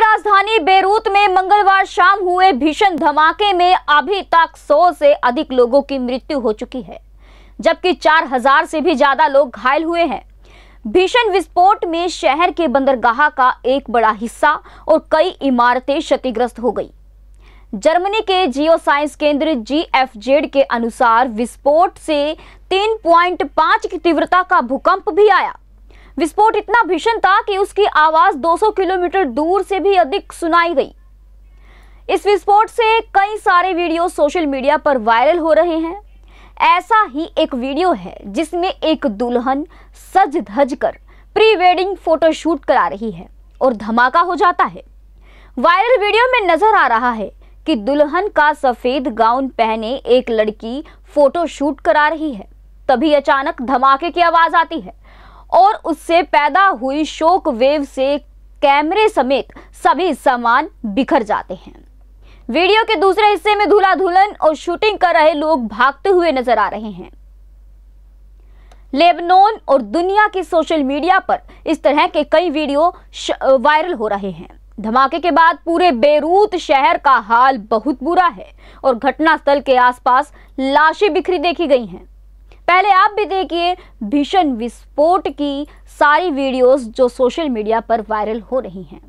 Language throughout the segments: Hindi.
की राजधानी बेरूत में मंगलवार शाम हुए भीषण धमाके में अभी तक 100 से अधिक लोगों की मृत्यु हो चुकी है, जबकि 4000 से भी ज्यादा लोग घायल हुए हैं। भीषण विस्फोट में शहर के बंदरगाह का एक बड़ा हिस्सा और कई इमारतें क्षतिग्रस्त हो गई। जर्मनी के जियो साइंस केंद्र जीएफजेड के अनुसार विस्फोट से 3.5 की तीव्रता का भूकंप भी आया। विस्फोट इतना भीषण था कि उसकी आवाज 200 किलोमीटर दूर से भी अधिक सुनाई गई। इस विस्फोट से कई सारे वीडियो सोशल मीडिया पर वायरल हो रहे हैं। ऐसा ही एक वीडियो है जिसमें एक दुल्हन सज धज कर प्री वेडिंग फोटोशूट करा रही है और धमाका हो जाता है। वायरल वीडियो में नजर आ रहा है कि दुल्हन का सफेद गाउन पहने एक लड़की फोटोशूट करा रही है, तभी अचानक धमाके की आवाज आती है और उससे पैदा हुई शोक वेव से कैमरे समेत सभी सामान बिखर जाते हैं। वीडियो के दूसरे हिस्से में धूला धूलन और शूटिंग कर रहे लोग भागते हुए नजर आ रहे हैं। लेबनान और दुनिया के सोशल मीडिया पर इस तरह के कई वीडियो वायरल हो रहे हैं। धमाके के बाद पूरे बेरूत शहर का हाल बहुत बुरा है और घटनास्थल के आसपास लाशें बिखरी देखी गई हैं। पहले आप भी देखिए भीषण विस्फोट की सारी वीडियोस जो सोशल मीडिया पर वायरल हो रही हैं।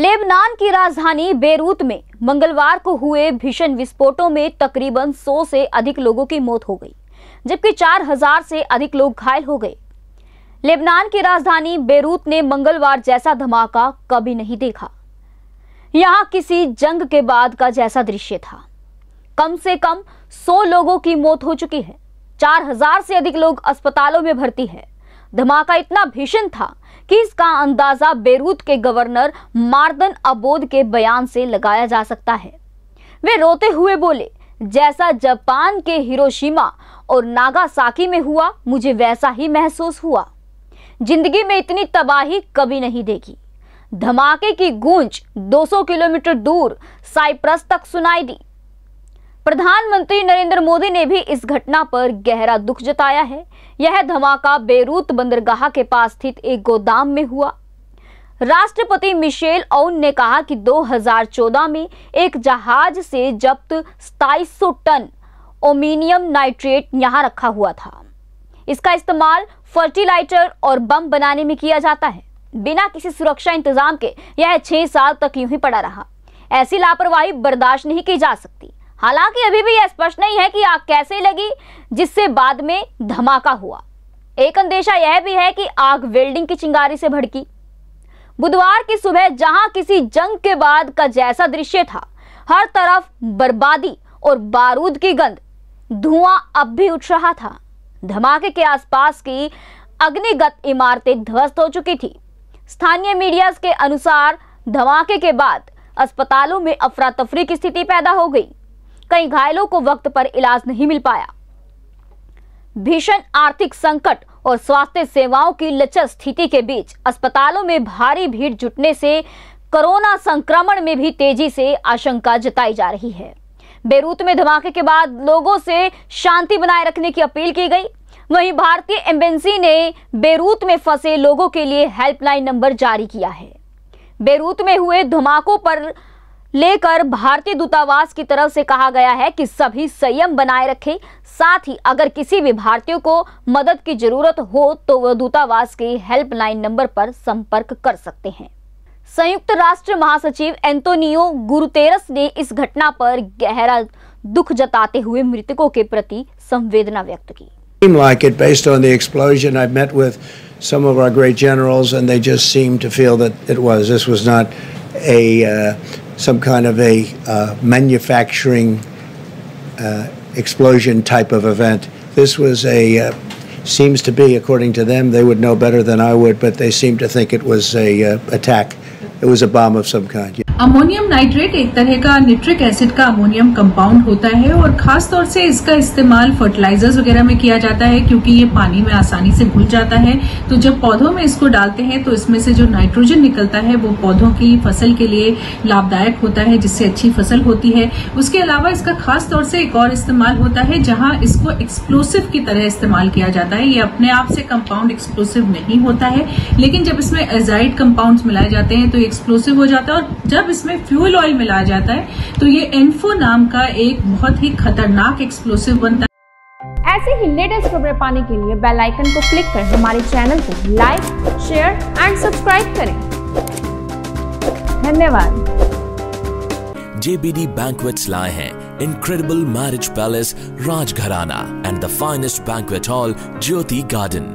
लेबनान की राजधानी बेरूत में मंगलवार को हुए भीषण विस्फोटों में तकरीबन 100 से अधिक लोगों की मौत हो गई, जबकि 4000 से अधिक लोग घायल हो गए। लेबनान की राजधानी बेरूत ने मंगलवार जैसा धमाका कभी नहीं देखा। यहां किसी जंग के बाद का जैसा दृश्य था। कम से कम 100 लोगों की मौत हो चुकी है, 4000 से अधिक लोग अस्पतालों में भर्ती है। धमाका इतना भीषण था कि इसका अंदाजा बेरूत के गवर्नर मार्दन अबोद के बयान से लगाया जा सकता है। वे रोते हुए बोले, जैसा जापान के हिरोशिमा और नागासाकी में हुआ, मुझे वैसा ही महसूस हुआ। जिंदगी में इतनी तबाही कभी नहीं देखी। धमाके की गूंज 200 किलोमीटर दूर साइप्रस तक सुनाई दी। प्रधानमंत्री नरेंद्र मोदी ने भी इस घटना पर गहरा दुख जताया है। यह धमाका बेरूत बंदरगाह के पास स्थित एक गोदाम में हुआ। राष्ट्रपति मिशेल औन ने कहा कि 2014 में एक जहाज से जब्त 2700 टन अमोनियम नाइट्रेट यहां रखा हुआ था। इसका इस्तेमाल फर्टिलाइजर और बम बनाने में किया जाता है। बिना किसी सुरक्षा इंतजाम के यह 6 साल तक यूं ही पड़ा रहा। ऐसी लापरवाही बर्दाश्त नहीं की जा सकती। हालांकि अभी भी यह स्पष्ट नहीं है कि आग कैसे लगी जिससे बाद में धमाका हुआ। एक अंदेशा यह भी है कि आग वेल्डिंग की चिंगारी से भड़की। बुधवार की सुबह जहां किसी जंग के बाद का जैसा दृश्य था, हर तरफ बर्बादी और बारूद की गंध, धुआं अब भी उठ रहा था। धमाके के आसपास की अग्निगत इमारतें ध्वस्त हो चुकी थी। स्थानीय मीडिया के अनुसार धमाके के बाद अस्पतालों में अफरा तफरी की स्थिति पैदा हो गई। कई घायलों को वक्त पर इलाज नहीं मिल पाया। भीषण आर्थिक संकट और स्वास्थ्य सेवाओं की लचर स्थिति के बीच अस्पतालों में भारी भीड़ जुटने से कोरोना संक्रमण में भी तेजी से आशंका जताई जा रही है। बेरूत में धमाके के बाद लोगों से शांति बनाए रखने की अपील की गई। वहीं भारतीय एम्बेसी ने बेरूत में फंसे लोगों के लिए हेल्पलाइन नंबर जारी किया है। बेरूत में हुए धमाकों पर लेकर भारतीय दूतावास की तरफ से कहा गया है कि सभी संयम बनाए रखें। साथ ही अगर किसी भी भारतीय को मदद की जरूरत हो तो वह दूतावास के हेल्पलाइन नंबर पर संपर्क कर सकते हैं। संयुक्त राष्ट्र महासचिव एंटोनियो गुटेरेस ने इस घटना पर गहरा दुख जताते हुए मृतकों के प्रति संवेदना व्यक्त की। Like it based on the explosion, I've met with some of our great generals, and they just seemed to feel that this was not a some kind of a manufacturing explosion type of event. This was a seems to be, according to them, they would know better than I would, but they seem to think it was a attack. It was a bomb of some kind. Ammonium nitrate एक तरह का नाइट्रिक एसिड का अमोनियम कंपाउंड होता है और खास तौर से इसका इस्तेमाल फर्टिलाइजर्स वगैरह में किया जाता है, क्योंकि ये पानी में आसानी से घुल जाता है। तो जब पौधों में इसको डालते हैं तो इसमें से जो नाइट्रोजन निकलता है वो पौधों की फसल के लिए लाभदायक होता है, जिससे अच्छी फसल होती है। उसके अलावा इसका खास तौर से एक और इस्तेमाल होता है जहां इसको एक्सप्लोसिव की तरह इस्तेमाल किया जाता है। ये अपने आप से कंपाउंड एक्सप्लोसिव नहीं होता है, लेकिन जब इसमें एजाइड कंपाउंड मिलाए जाते हैं तो एक्सप्लोसिव हो जाता है। और जब इसमें फ्यूल ऑयल मिलाया जाता है तो ये एनफो नाम का एक बहुत ही खतरनाक एक्सप्लोसिव बनता है। ऐसे ही लेटेस्ट खबरें पाने के लिए बेल आइकन को क्लिक करें। हमारे चैनल को लाइक, शेयर एंड सब्सक्राइब करें। धन्यवाद। जेबीडी बैंकवेट्स लाए हैं incredible marriage palace Rajgharana and the finest banquet hall Jyoti garden.